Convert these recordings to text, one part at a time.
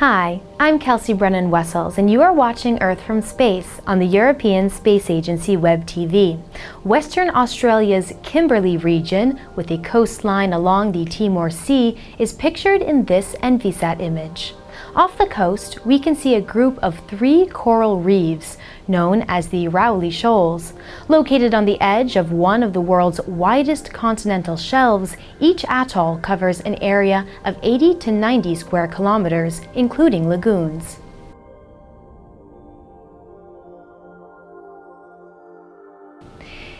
Hi, I'm Kelsea Brennan-Wessels, and you are watching Earth from Space on the European Space Agency Web TV. Western Australia's Kimberley region, with a coastline along the Timor Sea, is pictured in this Envisat image. Off the coast, we can see a group of 3 coral reefs, known as the Rowley Shoals. Located on the edge of one of the world's widest continental shelves, each atoll covers an area of 80 to 90 square kilometers, including lagoons.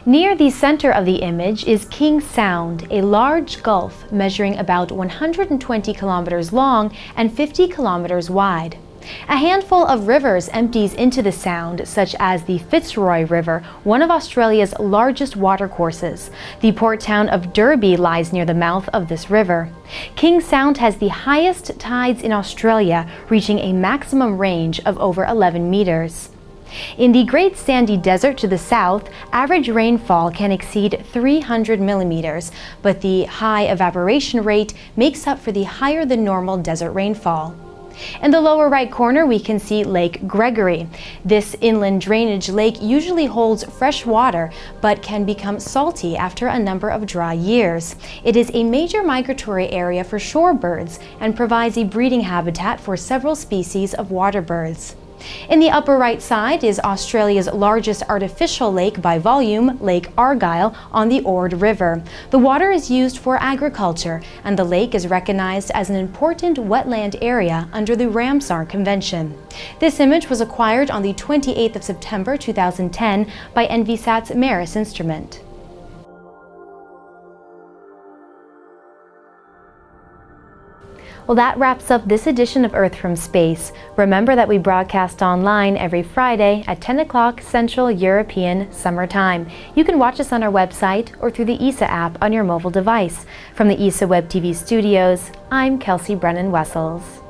Near the center of the image is King Sound, a large gulf measuring about 120 kilometers long and 50 kilometers wide. A handful of rivers empties into the sound, such as the Fitzroy River, one of Australia's largest watercourses. The port town of Derby lies near the mouth of this river. King Sound has the highest tides in Australia, reaching a maximum range of over 11 meters. In the Great Sandy Desert to the south, average rainfall can exceed 300 millimeters, but the high evaporation rate makes up for the higher than normal desert rainfall. In the lower right corner, we can see Lake Gregory. This inland drainage lake usually holds fresh water, but can become salty after a number of dry years. It is a major migratory area for shorebirds and provides a breeding habitat for several species of waterbirds. In the upper right side is Australia's largest artificial lake by volume, Lake Argyle, on the Ord River. The water is used for agriculture, and the lake is recognized as an important wetland area under the Ramsar Convention. This image was acquired on the 28th of September 2010 by Envisat's MERIS instrument. Well, that wraps up this edition of Earth from Space. Remember that we broadcast online every Friday at 10 o'clock Central European Summer Time. You can watch us on our website or through the ESA app on your mobile device. From the ESA Web TV studios, I'm Kelsea Brennan-Wessels.